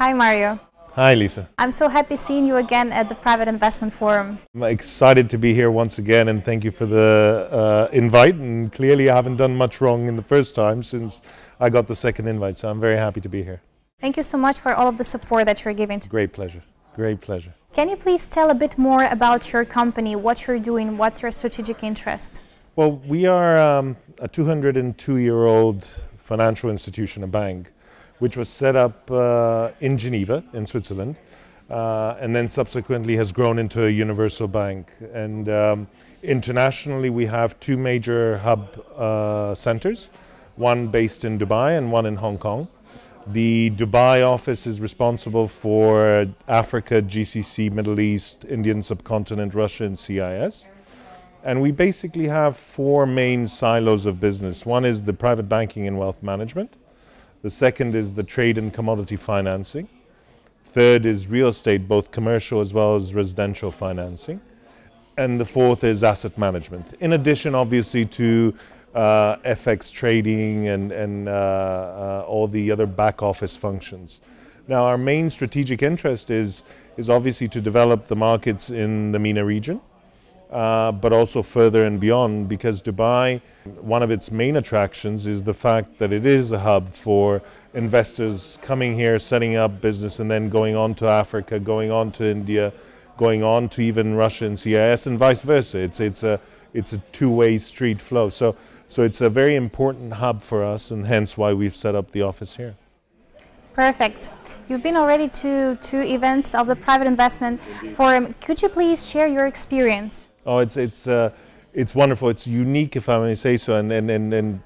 Hi, Mario. Hi, Lisa. I'm so happy seeing you again at the Private Investment Forum. I'm excited to be here once again, and thank you for the invite. And clearly I haven't done much wrong in the first time since I got the second invite, so I'm very happy to be here. Thank you so much for all of the support that you're giving. Great pleasure. Great pleasure. Can you please tell a bit more about your company, what you're doing, what's your strategic interest? Well, we are a 202-year-old financial institution, a bank, which was set up in Geneva, in Switzerland, and then subsequently has grown into a universal bank. And internationally, we have two major hub centers, one based in Dubai and one in Hong Kong. The Dubai office is responsible for Africa, GCC, Middle East, Indian subcontinent, Russia, and CIS. And we basically have four main silos of business. One is the private banking and wealth management. The second is the trade and commodity financing. Third is real estate, both commercial as well as residential financing. And the fourth is asset management. In addition, obviously, to FX trading and all the other back office functions. Now, our main strategic interest is obviously to develop the markets in the MENA region, but also further and beyond, because Dubai, one of its main attractions is the fact that it is a hub for investors coming here, setting up business, and then going on to Africa, going on to India, going on to even Russia and CIS, and vice versa. It's a two-way street flow. So it's a very important hub for us, and hence why we've set up the office here. Perfect. You've been already to two events of the Private Investment Forum. Could you please share your experience? Oh, it's wonderful. It's unique, if I may say so, and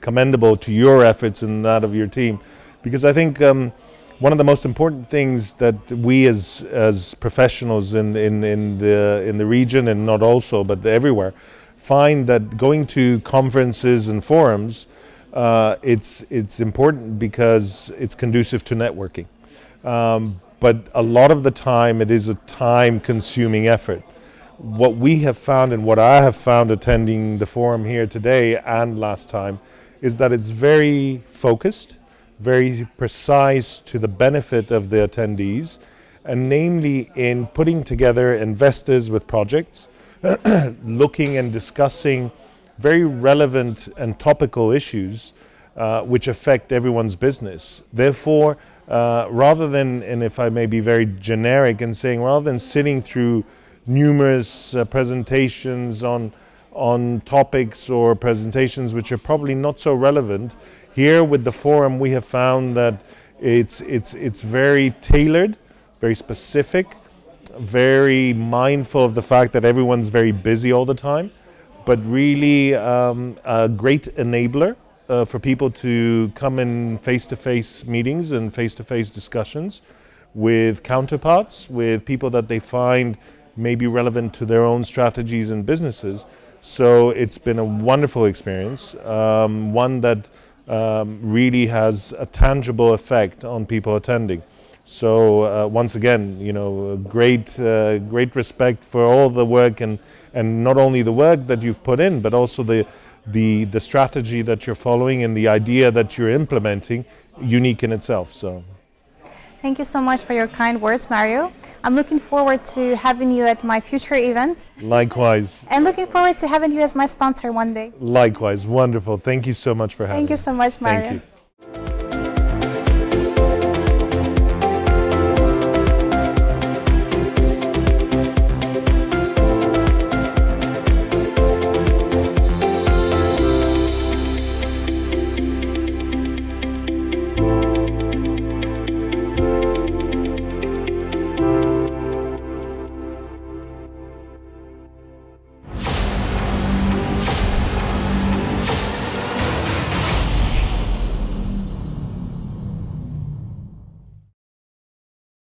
commendable to your efforts and that of your team, because I think one of the most important things that we as professionals in the region, and not also but everywhere, find that going to conferences and forums, it's important because it's conducive to networking. But a lot of the time it is a time-consuming effort. What we have found, and what I have found attending the forum here today and last time, is that it's very focused, very precise to the benefit of the attendees, and namely in putting together investors with projects, looking and discussing very relevant and topical issues which affect everyone's business. Therefore, rather than, and if I may be very generic in saying, rather than sitting through numerous presentations on topics or presentations which are probably not so relevant, here with the forum we have found that it's very tailored, very specific, very mindful of the fact that everyone's very busy all the time, but really a great enabler for people to come in face-to-face meetings and face-to-face discussions with counterparts, with people that they find may be relevant to their own strategies and businesses. So it's been a wonderful experience, one that really has a tangible effect on people attending. So once again, you know, great respect for all the work, and not only the work that you've put in, but also the strategy that you're following and the idea that you're implementing, unique in itself. So thank you so much for your kind words, Mario. I'm looking forward to having you at my future events. Likewise. And looking forward to having you as my sponsor one day. Likewise. Wonderful. Thank you so much for having me. Thank you so much, Mario. Thank you.